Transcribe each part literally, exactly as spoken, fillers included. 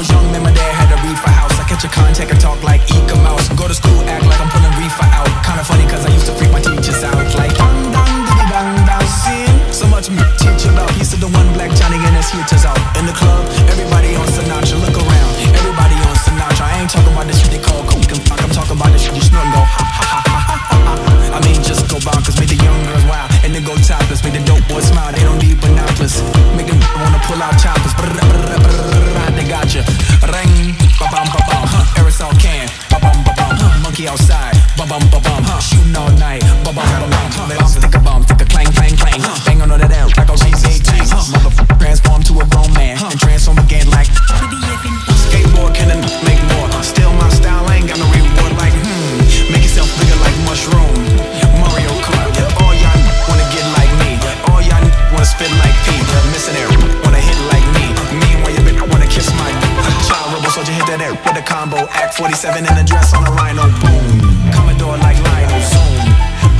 was young, man, my dad had a reefer house. I catch a contact and talk like Eekamouse. Go to school, act like I'm pulling reefer out. Kinda funny cause I used to freak my teachers out. Like, dum dum diddy dum dum sin. So much me teaching about. He's the one black Johnny and his heaters out. In the club, everybody on Sinatra, look around. Everybody on Sinatra. I ain't talking about this shit they call coke and fuck. I'm talking about this shit you snort and go ha ha ha ha ha ha. I mean just go bonkers, make the young girls wild. And then go topless, make the dope boys smile. They don't need binoculars. Make them wanna pull out choppers. Brrr, brrr, brrr. They got you. Ring, ba-bum, ba-bum, huh. Aerosol can, ba-bum, ba-bum, huh. Monkey outside, ba-bum, ba-bum, huh. Shooting all night, ba-bum, ba-bum, huh. Let off, stick a bomb, stick a clang, clang, clang, huh. Bang on all that out, like all these eighteen, huh. Motherfucker transform to a grown man, huh. And transform again like skateboard, can I make more? Still my style, I ain't got no reward like, hmm. Make yourself bigger like mushroom, Mario Kart. All y'all wanna get like me. All y'all wanna spit like P. Missionary, wanna hit like me. With a combo, act forty-seven and a dress on a rhino. Boom, Commodore like Lionels. Zoom,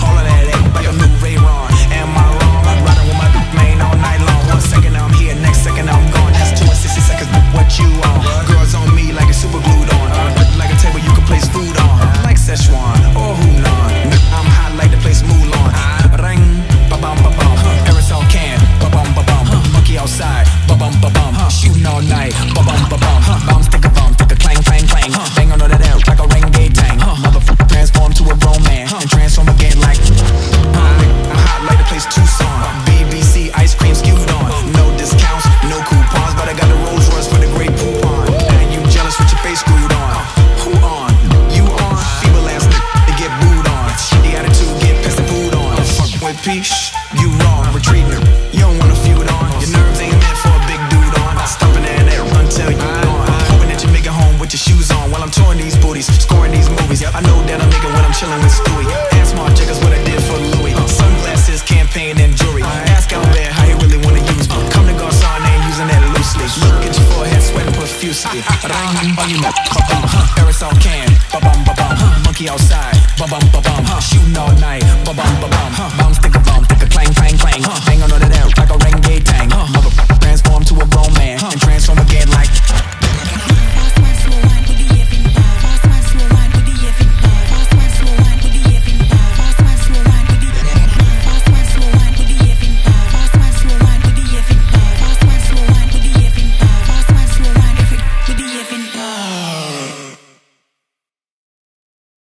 all of that act like a new Rayron. Am I wrong? I'm riding with my main all night long. One second I'm here, next second I'm gone. That's two and sixty seconds. What you on? Girls on me like a super glued on. Like a table you can place food on. Like Szechuan or Hunan. I'm hot like the place Mulan. Ring, ba bum ba bum. Aerosol can, ba bum ba bum. Monkey outside, ba bum ba bum. Shooting all night, ba bum ba bum. Bounce stick a bomb. Peace, you wrong, retreating. You don't wanna feud on. Your nerves ain't meant for a big dude on. Stopping there and there, run till you gone. Hoping that you make it home with your shoes on. While I'm touring these booties, scoring these movies. I know that I'm making when I'm chilling with Stewie. Ask my checkers what I did for Louis. Sunglasses, campaign, and jewelry. Ask out there how you really wanna use me. Come to Garcon, they ain't using that loosely. Look at your forehead, sweating profusely. Aerosol can, ba-bum, ba-bum. Monkey outside, ba-bum, ba-bum. Shooting all night, ba-bum, ba-bum. Bounce, stick a bomb, stick a clang, clang, clang. Bang on all that out like a Renge tang. Motherfucker transform to a grown man and transform again like.